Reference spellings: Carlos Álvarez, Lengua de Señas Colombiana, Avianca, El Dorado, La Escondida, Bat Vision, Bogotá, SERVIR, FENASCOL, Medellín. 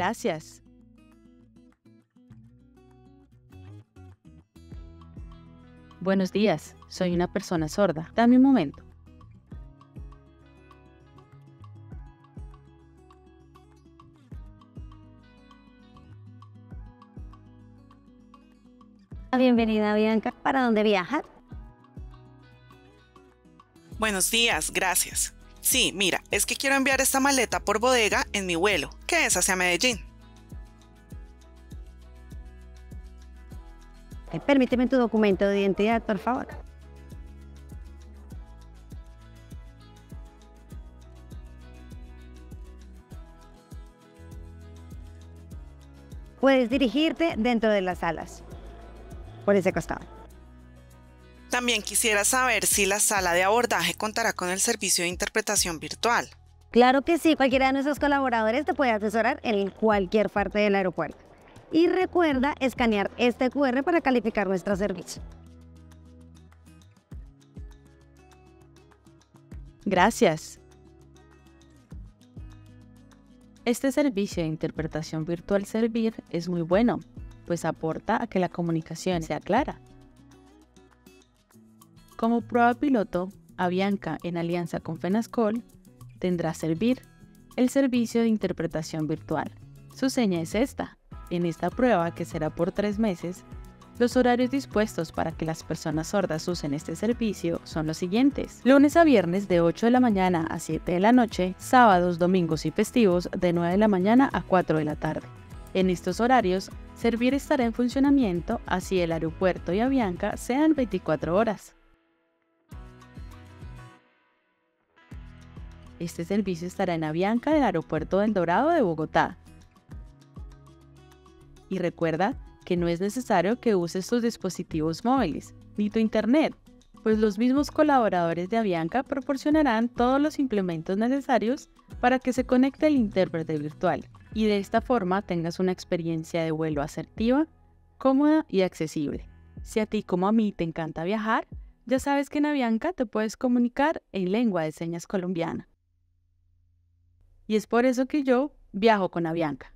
Gracias. Buenos días, soy una persona sorda. Dame un momento. Bienvenida, Avianca. ¿Para dónde viajas? Buenos días, gracias. Sí, mira, es que quiero enviar esta maleta por bodega en mi vuelo, que es hacia Medellín. Permíteme tu documento de identidad, por favor. Puedes dirigirte dentro de las salas, por ese costado. También quisiera saber si la sala de abordaje contará con el servicio de interpretación virtual. Claro que sí, cualquiera de nuestros colaboradores te puede asesorar en cualquier parte del aeropuerto. Y recuerda escanear este QR para calificar nuestro servicio. Gracias. Este servicio de interpretación virtual SERVIR es muy bueno, pues aporta a que la comunicación sea clara. Como prueba piloto, Avianca, en alianza con FENASCOL, tendrá SERVIR, el servicio de interpretación virtual. Su seña es esta. En esta prueba, que será por 3 meses, los horarios dispuestos para que las personas sordas usen este servicio son los siguientes: lunes a viernes de 8 de la mañana a 7 de la noche, sábados, domingos y festivos de 9 de la mañana a 4 de la tarde. En estos horarios, SERVIR estará en funcionamiento, así el aeropuerto y Avianca sean 24 horas. Este servicio estará en Avianca del aeropuerto El Dorado de Bogotá. Y recuerda que no es necesario que uses tus dispositivos móviles ni tu internet, pues los mismos colaboradores de Avianca proporcionarán todos los implementos necesarios para que se conecte el intérprete virtual y de esta forma tengas una experiencia de vuelo asertiva, cómoda y accesible. Si a ti como a mí te encanta viajar, ya sabes que en Avianca te puedes comunicar en lengua de señas colombiana. Y es por eso que yo viajo con Avianca.